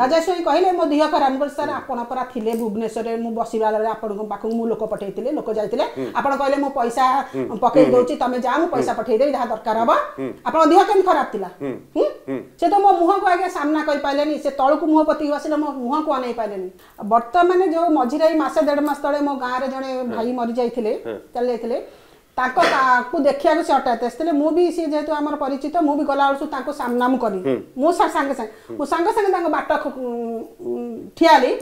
राजाश्वरी कहले मो देह खराब सर आपण परा थिले भुवनेश्वर में बसवा आपण पाखक मु लोक पठे लोक जाते आपण कहले मो पैसा पकई दौची तुम जा पैसा पठे दे दरकार हम आप देह कमी खराब थिला से तो मो मुह को आगे सामना कर पारे से तल को मुह पति बस मो मुह को अन पारे बर्तमान जो मझीरे मस देढ़ मस ते मो गाँव जड़े भाई मरी जाते चल जाते देखा से हटाते आसते मु सी जेहतु आम परिचित मु भी गला बेलू सामना मु करी मो सागे बाट ठियाली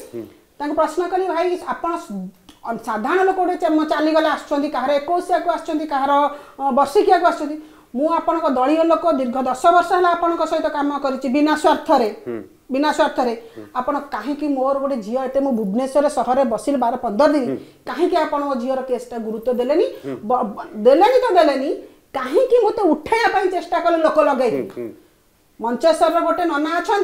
प्रश्न कली भाई आप साधारण लोक गोटे चलीगले आसुँच कहार एकोशिया को आसुँच कहार बर्षिकिया को आसुँच मुझे दलीय लोक दीर्घ 10 वर्ष है आपण सहित कम करा स्वार्थरे आपड़ कहीं मोर गोटे झील एत मुझे भुवनेश्वर सहर बसिल 12-15 दिन कहीं आप झीर केसटा गुरुत्व देले कहीं मतलब उठाइवाई चेष्टा कले लोक लगे मंचेश्वर गोटे नना अच्छा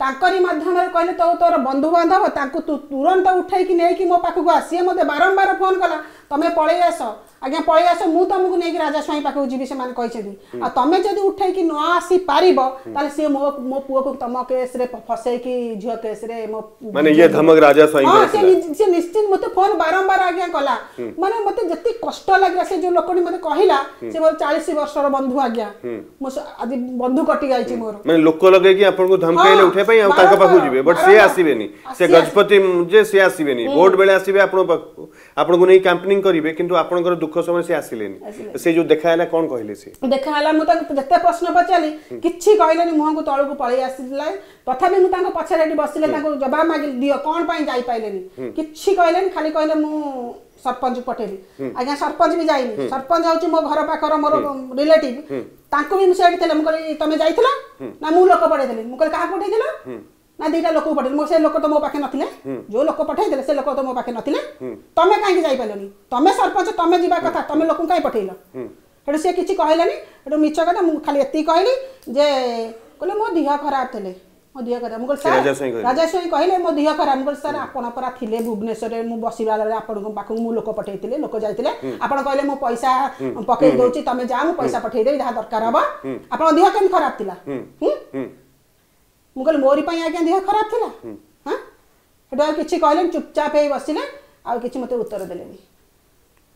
तांकरी माध्यम कहले तो तोर बंधुबांधव तू तुरंत उठाई नहीं मो पाखक आस मत बारंबार फोन कला तुम्हें पलि आस आज्ञा पलि आस मु तुमको नहीं राजास्वाई पाखक जी से आ तुम्हें जब उठाई न आसी पार सी मो पुओ को तुम केस फसई कि झील केस निश्चित मत फोन बारंबार आज्ञा कला माने मत जितनी कष्ट लगे से जो लोकटी मत कहला से मोर 40 वर्षर बंधु आज्ञा मो आज बंधु कटि जाई मोर माने लोक लगे कि आपन को धमकाइले उठे पई आ ताका पाखक जीवे बट से आसीबेनी से गजपति जे से आसीबेनी वोट बेले आसीबे आपन पाखक आपन को नहीं कैंपेनिंग करिवे किंतु आपन को दुख समय से आसिलेनी से जो देखायला कोन कहले से देखायला मु त जते प्रश्न पचाली किछि कहलेनी मुह को तळु को पळै आसिले तथा भी मु तांको पछरे एठी बसिले तांको जवाब मागिल दियो कोन पई जाई पाइलेनी किछि कहलेनी खाली कहले मु सरपंच पटेली आज्ञा सरपंच भी जाइनी सरपंच होची मो घर पाखर मोर रिलेटिव तांको भी मु सेठी थेले मु कहले तमे जाइथला ना मु लोक पढै देले मु कहले कहा पढै देला ना दीटा लोक पठे मो से लोक तो मो पाखे नथिले जो लोक पठे देले से लोक तो मो पाखे नथिले तमे काहे जाई पालनी तमे सरपंच तमे जीवा कथा तमे लोक काहे पठेइलो हेडो से किछि कहलानी हेडो मिछ कथा मु खाली एती कहली जे कहले मो दिहा खराब थले मो दिहा खराब मु कहले राजास्वाई कहले मो दिहा खराब मु कहले सर आपण परा थिले भुवनेश्वर में मु बसवा आपण पाखक मु लोक पठेइतिले लोक जाइतिले आपण कहले मो पैसा पकई दौची तमे जा पैसा पठे दे दरकार हम आपण दिहा केन खराब थिला मुझे मोरी आज्ञा देह खराब थी हाँ हेटा कि कहले चुपचाप हो बसिले आ कि मत उत्तर दे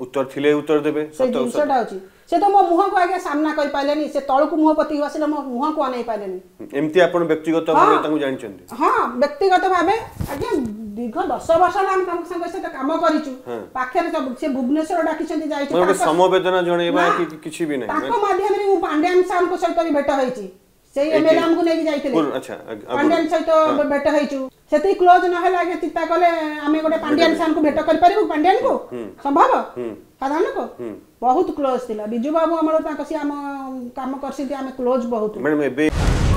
उत्तर थिले उत्तर देबे से जिनसटा होची से तो मो मुह को आगे सामना कर पालेनी से तळ को मुह पति बसिले मो मुह को अनै पालेनी एम्ति आपण व्यक्तिगत भाबे ताकू जानि छथि हां व्यक्तिगत भाबे आगे दीर्घ 10 वर्ष लाम काम संग से त काम करिचु पाखे से भुवनेश्वर डाकी छथि जाई छथि ताको समवेदना जणैबा कि किछि भी नै ताको माध्यम रे मु पांड्यान साम को सहित भी भेट होईची से एमएल हमको नै जाइथिले अच्छा पांड्यान सहित भेट होईचु सेती क्लोज न हला के तिता कले आमे गोटे पांड्यान सान को भेट कर परबो पांड्यान को संभव साधारण को बहुत क्लोज थिला बिजू बाबू हमर ताकसी हम काम करसिति आमे क्लोज बहुत मैडम एबे।